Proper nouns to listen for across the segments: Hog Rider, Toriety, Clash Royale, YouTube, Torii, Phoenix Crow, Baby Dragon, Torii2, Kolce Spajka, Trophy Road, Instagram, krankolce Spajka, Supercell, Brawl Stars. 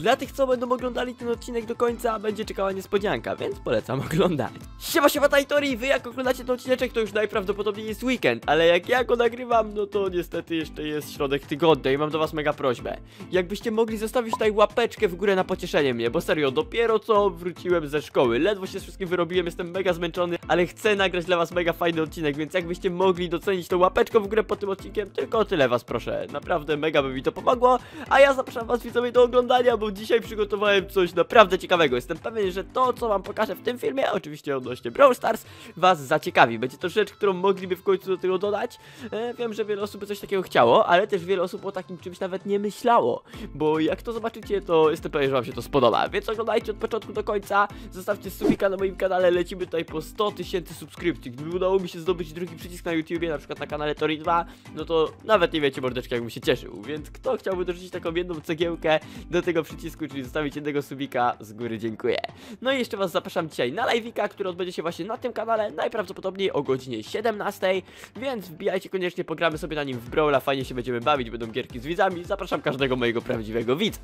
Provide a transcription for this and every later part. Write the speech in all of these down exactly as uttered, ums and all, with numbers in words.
Dla tych, co będą oglądali ten odcinek do końca, będzie czekała niespodzianka, więc polecam oglądać. Siema, siema, Torii! Wy jak oglądacie ten odcineczek, to już najprawdopodobniej jest weekend, ale jak ja go nagrywam, no to niestety jeszcze jest środek tygodnia i mam do was mega prośbę. Jakbyście mogli zostawić tutaj łapeczkę w górę na pocieszenie mnie, bo serio, dopiero co wróciłem ze szkoły, ledwo się z wszystkim wyrobiłem, jestem mega zmęczony, ale chcę nagrać dla was mega fajny odcinek, więc jakbyście mogli docenić tą łapeczką w górę pod tym odcinkiem, tylko o tyle was proszę, naprawdę mega by mi to pomogło, a ja zapraszam was, widzowie, do oglądania, bo dzisiaj przygotowałem coś naprawdę ciekawego. Jestem pewien, że to, co wam pokażę w tym filmie, oczywiście odnośnie Brawl Stars, was zaciekawi. Będzie to rzecz, którą mogliby w końcu do tego dodać. E, wiem, że wiele osób by coś takiego chciało, ale też wiele osób o takim czymś nawet nie myślało, bo jak to zobaczycie, to jestem pewien, że wam się to spodoba. Więc oglądajcie od początku do końca, zostawcie subika na moim kanale, lecimy tutaj po sto tysięcy subskrypcji. Gdyby udało mi się zdobyć drugi przycisk na YouTubie, na przykład na kanale Torii dwa, no to nawet nie wiecie, mordeczki, jak bym się cieszył. Więc kto chciałby dorzucić taką jedną cegiełkę do tego przycisku, czyli zostawić jednego subika, z góry dziękuję. No i jeszcze was zapraszam dzisiaj na live'ika, który odbędzie się właśnie na tym kanale, najprawdopodobniej o godzinie siedemnastej, więc wbijajcie koniecznie, pogramy sobie na nim w Brawla, fajnie się będziemy bawić, będą gierki z widzami, zapraszam każdego mojego prawdziwego widza.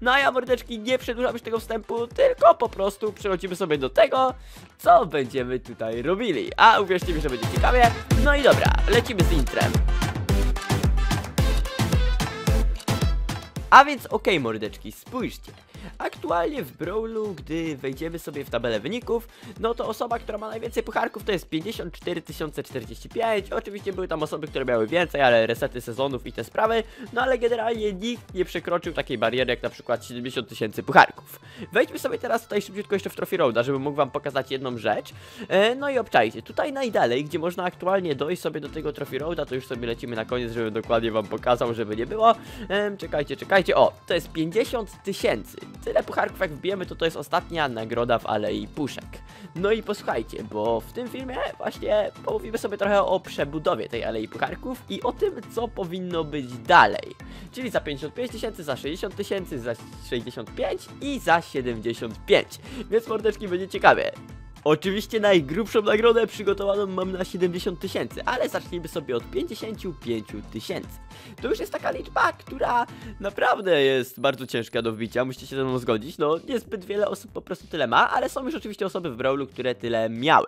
No a ja, mordeczki, nie przedłużam już tego wstępu, tylko po prostu przechodzimy sobie do tego, co będziemy tutaj robili, a uwierzcie mi, że będzie ciekawie. No i dobra, lecimy z intrem. A więc okej, okay, mordeczki, spójrzcie. Aktualnie w Brawlu, gdy wejdziemy sobie w tabelę wyników, no to osoba, która ma najwięcej pucharków, to jest pięćdziesiąt cztery tysiące czterdzieści pięć. Oczywiście były tam osoby, które miały więcej, ale resety sezonów i te sprawy. No ale generalnie nikt nie przekroczył takiej bariery jak na przykład siedemdziesiąt tysięcy pucharków. Wejdźmy sobie teraz tutaj szybciutko jeszcze w Trophy Roada, żeby mógł wam pokazać jedną rzecz. e, No i obczajcie, tutaj najdalej, gdzie można aktualnie dojść sobie do tego Trophy Roada, to już sobie lecimy na koniec, żeby dokładnie wam pokazał, żeby nie było. e, Czekajcie, czekajcie, o, to jest pięćdziesiąt tysięcy. Tyle pucharków jak wbijemy, to to jest ostatnia nagroda w Alei Puszek. No i posłuchajcie, bo w tym filmie właśnie pomówimy sobie trochę o przebudowie tej Alei Pucharków i o tym, co powinno być dalej. Czyli za pięćdziesiąt pięć tysięcy, za sześćdziesiąt tysięcy, za sześćdziesiąt pięć i za siedemdziesiąt pięć. Więc mordeczki, będzie ciekawie. Oczywiście najgrubszą nagrodę przygotowaną mam na siedemdziesiąt tysięcy, ale zacznijmy sobie od pięćdziesięciu pięciu tysięcy. To już jest taka liczba, która naprawdę jest bardzo ciężka do wbicia, musicie się ze mną zgodzić, no niezbyt wiele osób po prostu tyle ma, ale są już oczywiście osoby w Brawlu, które tyle miały.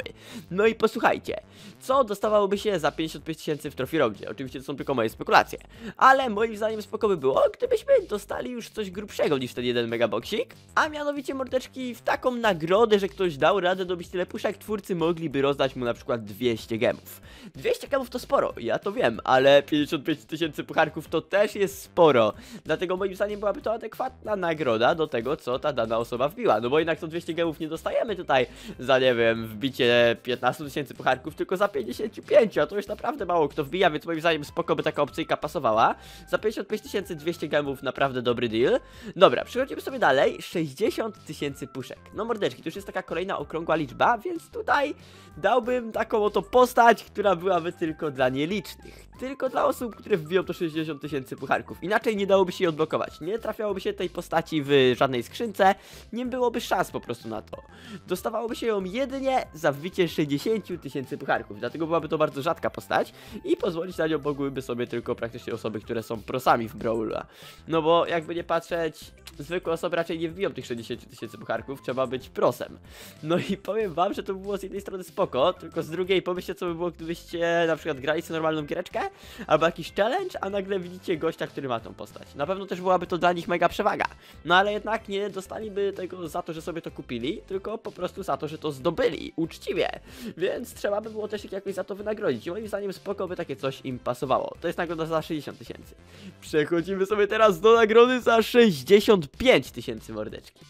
No i posłuchajcie, co dostawałoby się za pięćdziesiąt pięć tysięcy w Trophy Roadzie? Oczywiście to są tylko moje spekulacje, ale moim zdaniem spoko by było, gdybyśmy dostali już coś grubszego niż ten jeden megaboksik, a mianowicie, mordeczki, w taką nagrodę, że ktoś dał radę dobić tyle puszek, twórcy mogliby rozdać mu na przykład dwieście gemów. dwieście gemów to sporo, ja to wiem, ale pięćdziesiąt pięć tysięcy pucharków to też jest sporo. Dlatego moim zdaniem byłaby to adekwatna nagroda do tego, co ta dana osoba wbiła. No bo jednak to dwieście gemów nie dostajemy tutaj za, nie wiem, wbicie piętnastu tysięcy pucharków, tylko za pięćdziesiąt pięć, a to już naprawdę mało kto wbija, więc moim zdaniem spoko by taka opcyjka pasowała. Za pięćdziesiąt pięć tysięcy dwieście gemów naprawdę dobry deal. Dobra, przechodzimy sobie dalej. sześćdziesiąt tysięcy puszek. No mordeczki, to już jest taka kolejna okrągła liczba. Więc tutaj dałbym taką oto postać, która byłaby tylko dla nielicznych. Tylko dla osób, które wbiją to sześćdziesiąt tysięcy pucharków. Inaczej nie dałoby się jej odblokować. Nie trafiałoby się tej postaci w żadnej skrzynce. Nie byłoby szans po prostu na to. Dostawałoby się ją jedynie za wbicie sześćdziesięciu tysięcy pucharków. Dlatego byłaby to bardzo rzadka postać i pozwolić na nią mogłyby sobie tylko praktycznie osoby, które są prosami w Brawla. No bo jakby nie patrzeć, zwykłe osoby raczej nie wbiją tych sześćdziesięciu tysięcy pucharków. Trzeba być prosem. No i powiem wam, że to było z jednej strony spoko, tylko z drugiej pomyślcie, co by było, gdybyście na przykład grali sobie normalną giereczkę albo jakiś challenge, a nagle widzicie gościa, który ma tą postać. Na pewno też byłaby to dla nich mega przewaga. No ale jednak nie dostaliby tego za to, że sobie to kupili, tylko po prostu za to, że to zdobyli uczciwie. Więc trzeba by było też ich jakoś za to wynagrodzić. I moim zdaniem spoko by takie coś im pasowało. To jest nagroda za sześćdziesiąt tysięcy. Przechodzimy sobie teraz do nagrody za sześćdziesiąt pięć tysięcy, mordeczki.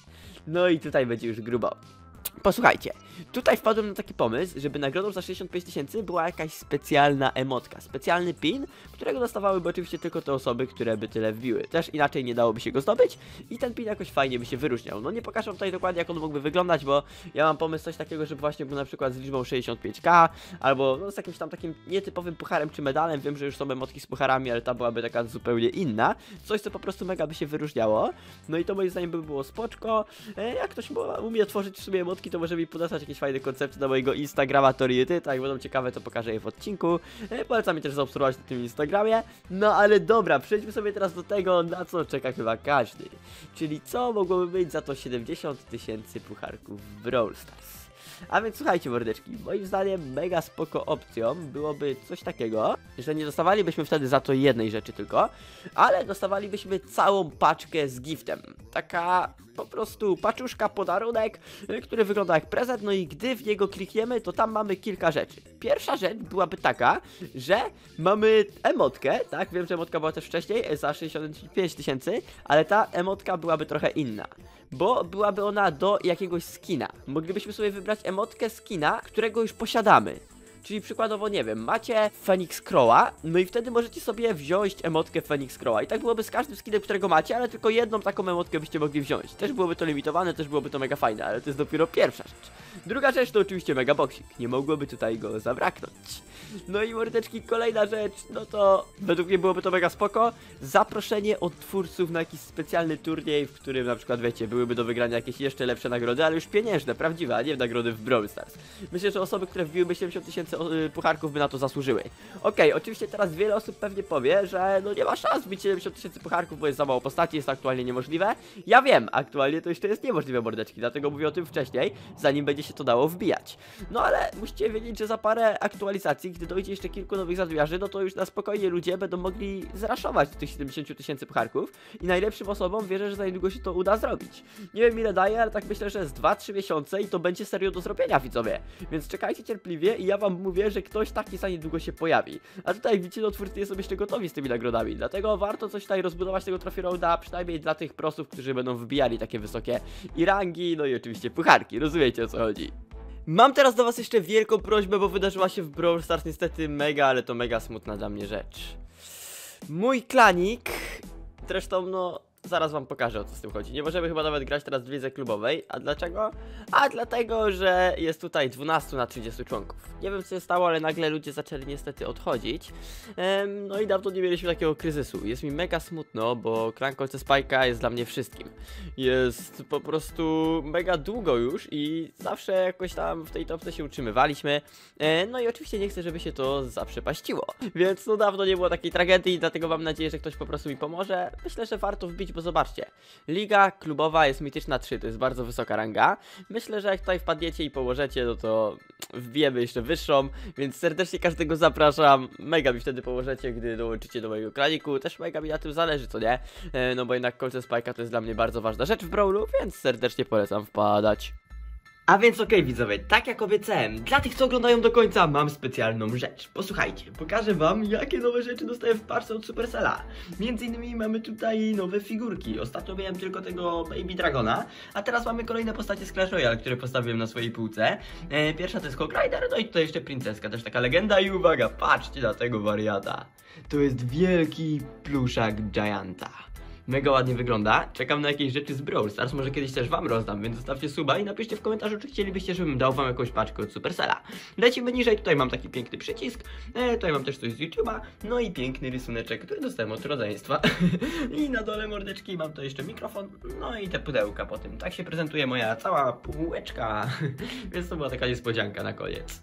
No i tutaj będzie już grubo. Posłuchajcie, tutaj wpadłem na taki pomysł, żeby nagrodą za sześćdziesiąt pięć tysięcy była jakaś specjalna emotka, specjalny pin, którego dostawałyby oczywiście tylko te osoby, które by tyle wbiły. Też inaczej nie dałoby się go zdobyć i ten pin jakoś fajnie by się wyróżniał. No nie pokażę tutaj dokładnie, jak on mógłby wyglądać, bo ja mam pomysł coś takiego, żeby właśnie był na przykład z liczbą sześćdziesiąt pięć tysięcy albo no, z jakimś tam takim nietypowym pucharem czy medalem. Wiem, że już są emotki z pucharami, ale ta byłaby taka zupełnie inna. Coś, co po prostu mega by się wyróżniało. No i to moim zdaniem by było spoczko. Jak ktoś umie tworzyć w sumie emotki, to może mi podesłać jakieś fajne koncepty na mojego Instagrama Toriety, tak jak będą ciekawe, to pokażę je w odcinku. Polecam mi też zaobserwować na tym Instagramie. No ale dobra, przejdźmy sobie teraz do tego, na co czeka chyba każdy. Czyli co mogłoby być za to siedemdziesiąt tysięcy pucharków w Brawl Stars. A więc słuchajcie mordeczki, moim zdaniem mega spoko opcją byłoby coś takiego, że nie dostawalibyśmy wtedy za to jednej rzeczy tylko, ale dostawalibyśmy całą paczkę z giftem. Taka po prostu paczuszka, podarunek, który wygląda jak prezent, no i gdy w niego klikniemy, to tam mamy kilka rzeczy. Pierwsza rzecz byłaby taka, że mamy emotkę, tak? Wiem, że emotka była też wcześniej za sześćdziesiąt pięć tysięcy, ale ta emotka byłaby trochę inna, bo byłaby ona do jakiegoś skina. Moglibyśmy sobie wybrać emotkę skina, którego już posiadamy. Czyli przykładowo, nie wiem, macie Phoenix Crowa, no i wtedy możecie sobie wziąć emotkę Phoenix Crowa. I tak byłoby z każdym skinem, którego macie, ale tylko jedną taką emotkę byście mogli wziąć. Też byłoby to limitowane, też byłoby to mega fajne, ale to jest dopiero pierwsza rzecz. Druga rzecz to oczywiście mega boksik. Nie mogłoby tutaj go zabraknąć. No i mordeczki, kolejna rzecz, no to według mnie byłoby to mega spoko. Zaproszenie od twórców na jakiś specjalny turniej, w którym na przykład, wiecie, byłyby do wygrania jakieś jeszcze lepsze nagrody, ale już pieniężne, prawdziwe, a nie nagrody w Brawl Stars. Myślę, że osoby, które wbiłyby siedemdziesiąt tysięcy pucharków by na to zasłużyły. Okej, okay, oczywiście teraz wiele osób pewnie powie, że no nie ma szans być siedemdziesiąt tysięcy pucharków, bo jest za mało postaci, jest aktualnie niemożliwe. Ja wiem, aktualnie to jeszcze jest niemożliwe, mordeczki, dlatego mówię o tym wcześniej, zanim będzie się to dało wbijać. No ale musicie wiedzieć, że za parę aktualizacji, gdy dojdzie jeszcze kilku nowych zadwiarzy, no to już na spokojnie ludzie będą mogli zraszować tych siedemdziesiąt tysięcy pucharków i najlepszym osobom wierzę, że za niedługo się to uda zrobić. Nie wiem ile daje, ale tak myślę, że z dwa trzy miesiące i to będzie serio do zrobienia, widzowie. Więc czekajcie cierpliwie i ja wam mówię, że ktoś taki za niedługo się pojawi. A tutaj jak widzicie, no twórcy nie są jeszcze gotowi z tymi nagrodami, dlatego warto coś tutaj rozbudować tego Trophy Roada, przynajmniej dla tych prosów, którzy będą wbijali takie wysokie i rangi, no i oczywiście pucharki, rozumiecie o co chodzi. Mam teraz do was jeszcze wielką prośbę, bo wydarzyła się w Brawl Stars niestety mega, ale to mega smutna dla mnie rzecz. Mój klanik, zresztą no... zaraz wam pokażę, o co z tym chodzi. Nie możemy chyba nawet grać teraz w lidze klubowej. A dlaczego? A dlatego, że jest tutaj dwanaście na trzydziestu członków. Nie wiem co się stało, ale nagle ludzie zaczęli niestety odchodzić. ehm, No i dawno nie mieliśmy takiego kryzysu. Jest mi mega smutno, bo Krankolce Spajka jest dla mnie wszystkim. Jest po prostu mega długo już i zawsze jakoś tam w tej topce się utrzymywaliśmy. e, No i oczywiście nie chcę, żeby się to zaprzepaściło. Więc no dawno nie było takiej tragedii, dlatego mam nadzieję, że ktoś po prostu mi pomoże. Myślę, że warto wbić, bo zobaczcie, liga klubowa jest mityczna trzy, to jest bardzo wysoka ranga. Myślę, że jak tutaj wpadniecie i położecie, no to wbijemy jeszcze wyższą, więc serdecznie każdego zapraszam. Mega mi wtedy położecie, gdy dołączycie do mojego kraniku, też mega mi na tym zależy, co nie? E, no bo jednak kolce Spajka to jest dla mnie bardzo ważna rzecz w Brawlu, więc serdecznie polecam wpadać. A więc okej, okay, widzowie, tak jak obiecałem, dla tych co oglądają do końca mam specjalną rzecz. Posłuchajcie, pokażę wam jakie nowe rzeczy dostaję w parce od Supercella. Między innymi mamy tutaj nowe figurki, ostatnio miałem tylko tego Baby Dragona, a teraz mamy kolejne postacie z Clash Royale, które postawiłem na swojej półce. e, Pierwsza to jest Hog Rider, no i tutaj jeszcze princeska, też taka legenda i uwaga, patrzcie na tego wariata. To jest wielki pluszak Gianta. Mega ładnie wygląda, czekam na jakieś rzeczy z Brawl Stars, może kiedyś też wam rozdam, więc zostawcie suba i napiszcie w komentarzu, czy chcielibyście, żebym dał wam jakąś paczkę od Supercella. Lecimy niżej, tutaj mam taki piękny przycisk, e, tutaj mam też coś z YouTube'a, no i piękny rysuneczek, który dostałem od rodzeństwa. I na dole mordeczki mam to jeszcze mikrofon, no i te pudełka po tym. Tak się prezentuje moja cała półeczka, więc to była taka niespodzianka na koniec.